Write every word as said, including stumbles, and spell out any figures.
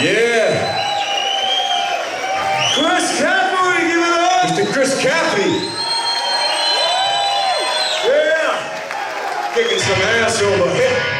Yeah. Chris Caffery, give it up. Mister Chris Caffery. Yeah. Kicking some ass over here.